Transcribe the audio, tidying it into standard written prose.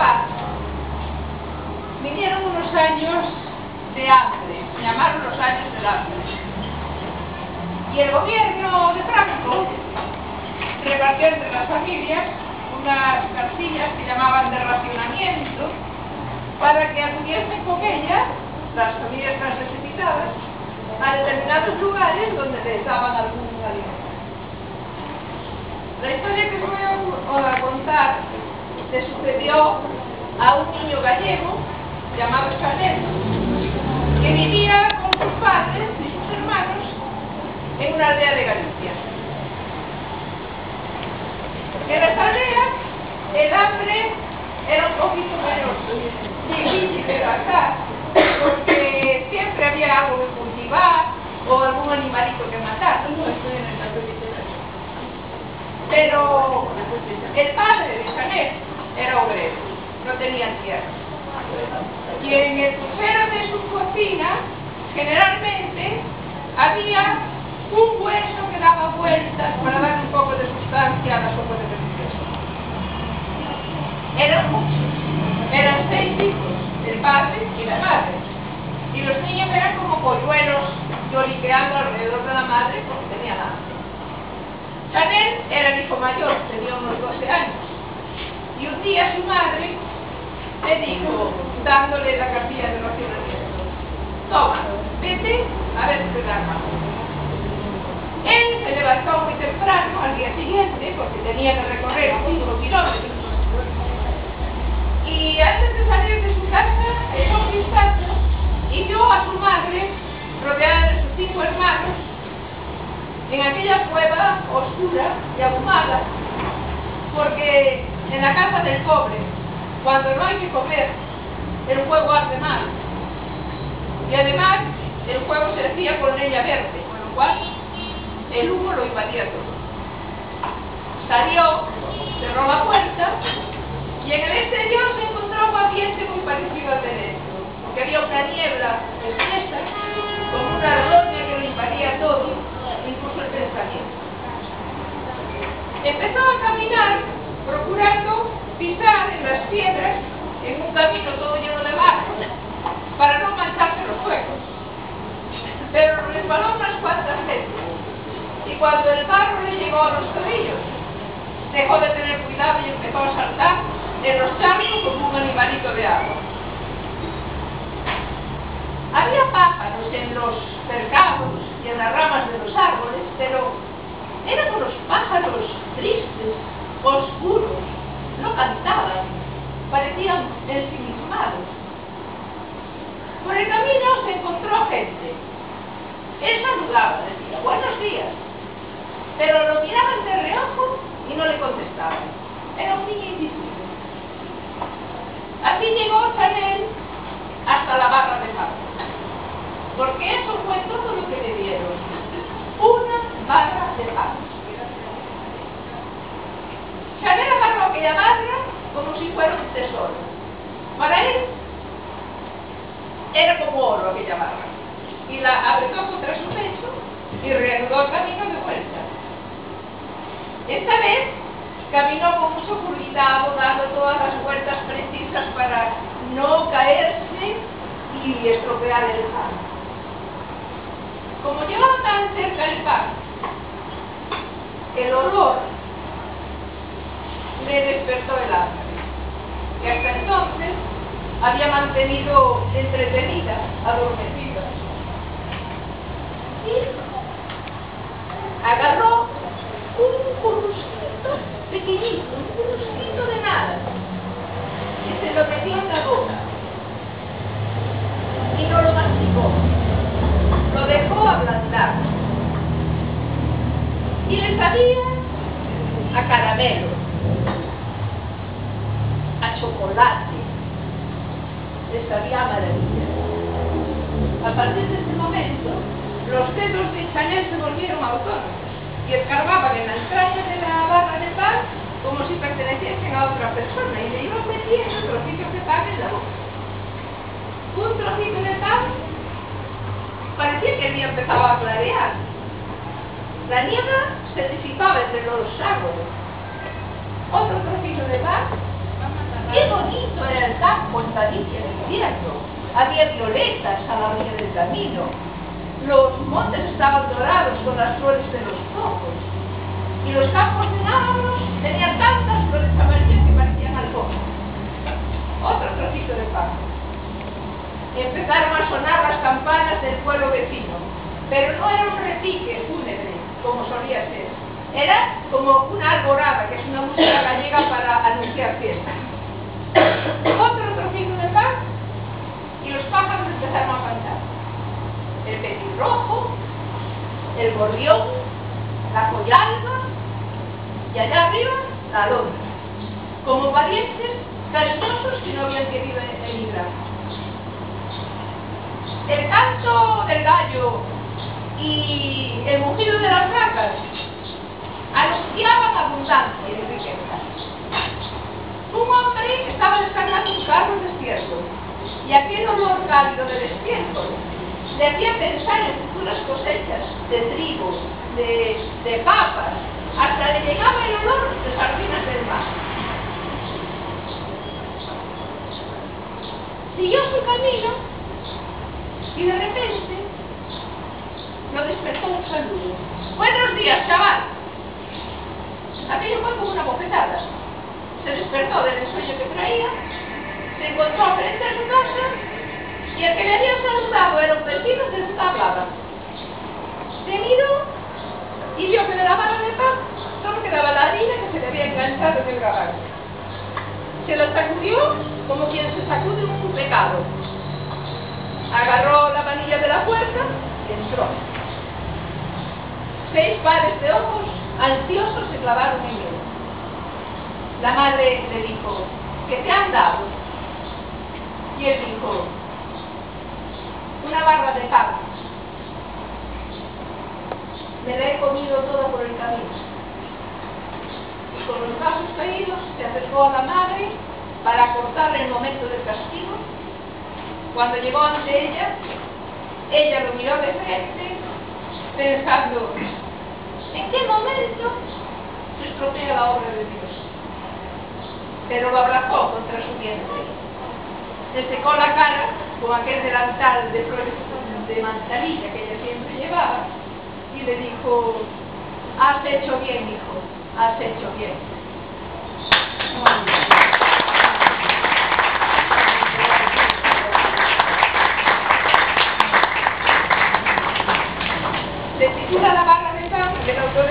papá. Vinieron unos años de hambre, se llamaron los años del hambre. Y el gobierno de Franco repartió entre las familias unas cartillas que llamaban de racionamiento para que acudiesen con ellas, las familias más necesitadas, a determinados lugares donde les daban algún alimento. La historia que voy a contar le sucedió a un niño gallego llamado Chanel, que vivía con sus padres y sus hermanos en una aldea de Galicia. En las aldeas el hambre era un poquito mayor, difícil de tratar, porque siempre había algo que cultivar o algún animalito que matar. Pero el padre de Janet era obrero, no tenía tierra. Y en el crucero de su cocina, generalmente, había un hueso que daba vueltas para dar un poco de sustancia a las sopas de pescado. Eran muchos, eran 6 hijos, el padre y la madre. Y los niños eran como polluelos lloriqueando alrededor de la madre porque tenía hambre. Chanel era el hijo mayor, tenía unos 12 años, y un día su madre le dijo, dándole la cartilla de racionamiento: toma, vete a ver si te da más. Él se levantó muy temprano al día siguiente, porque tenía que recorrer 5 kilómetros, y antes de salir de su casa, echó un vistazo y vio a su madre rodeada de sus 5 hermanos, en aquella cueva oscura y ahumada, porque en la casa del pobre, cuando no hay que comer, el fuego hace mal. Y además, el fuego se hacía con leña verde, con lo cual el humo lo invadía todo. Salió, cerró la puerta, y en el exterior se encontró un ambiente muy parecido al de dentro, porque había una niebla espesa, con una roña que lo invadía todo, incluso el pensamiento. Empezó a caminar procurando pisar en las piedras, en un camino todo lleno de barro, para no mancharse los huecos. Pero resbaló unas cuantas veces, y cuando el barro le llegó a los tobillos, dejó de tener cuidado y empezó a saltar en los charcos como un animalito de agua. Había pájaros en los cercados y en las ramas de los árboles, pero eran unos pájaros tristes, oscuros, no cantaban, parecían ensimismados. Por el camino se encontró gente. Él saludaba, decía buenos días, pero lo miraban de reojo y no le contestaban. Era un niño invisible. Así llegó Chanel hasta la barra de París, porque eso fue todo lo que le dieron, una barra de pan. Chanel agarró aquella barra como si fuera un tesoro. Para él era como oro aquella barra, y la apretó contra su pecho y reanudó el camino de vuelta. Esta vez caminó con mucho cuidado, dando todas las vueltas precisas para no caerse y estropear el pan. Como llevaba tan cerca el pan, el olor le despertó el hambre, que hasta entonces había mantenido entretenida, adormecida. Y agarró un corusquito pequeñito, un corusquito de nada, y se lo metió en la boca. Y no lo masticó. Lo dejó ablandar y le sabía a caramelo, a chocolate, le sabía a maravilla. A partir de ese momento, los dedos de Chanel se volvieron autónomos y escarbaban en la entraña de la barra de pan como si perteneciesen a otra persona, y le iban metiendo trocitos de pan en la boca. Un trocito de pan parecía que el día empezaba a clarear. La niebla se disipaba entre los árboles. Otro trocito de pan. ¡Qué bonito! Galicia en invierno, había violetas a la orilla del camino, los montes estaban dorados con las flores de los cocos, y los campos de Navarro tenían tantas flores amarillas que parecían alfombras. Otro trocito de paja. Empezaron a sonar las campanas del pueblo vecino, pero no era un repique fúnebre, como solía ser, era como una alborada, que es una música gallega para anunciar fiesta. Otro trocito de paz y los pájaros empezaron a cantar. El petirrojo, el gorrión, la collalba y allá arriba la alondra, como parientes cariñosos que no habían querido emigrar. El canto del gallo y el mugido de las vacas anunciaban abundancia y riqueza. Un hombre estaba descargando un carro desierto, y aquel olor cálido del desierto le hacía pensar en futuras cosechas de trigo, de papas, hasta le llegaba el olor de sardinas del mar. Siguió su camino. Y de repente lo despertó un saludo. ¡Buenos días, chaval! Aquello fue como una bofetada. Se despertó del sueño que traía, se encontró frente a su casa y el que le había saludado era un vecino que nunca hablaba. Se miró y vio que de la vara de pan solo quedaba la harina que se le había enganchado en el gabacho. Se la sacudió como quien se sacude un pecado. Agarró la manilla de la puerta y entró. 6 pares de ojos ansiosos se clavaron en él. La madre le dijo, ¿qué te han dado? Y él dijo, una barra de pan. Me la he comido toda por el camino. Y con los brazos caídos se acercó a la madre para cortarle el momento del castigo. Cuando llegó ante ella, ella lo miró de frente, pensando, ¿en qué momento se estropea la obra de Dios? Pero lo abrazó contra su vientre, le secó la cara con aquel delantal de flores de manzanilla que ella siempre llevaba y le dijo, has hecho bien, hijo, has hecho bien. Titula la barra de pan del autor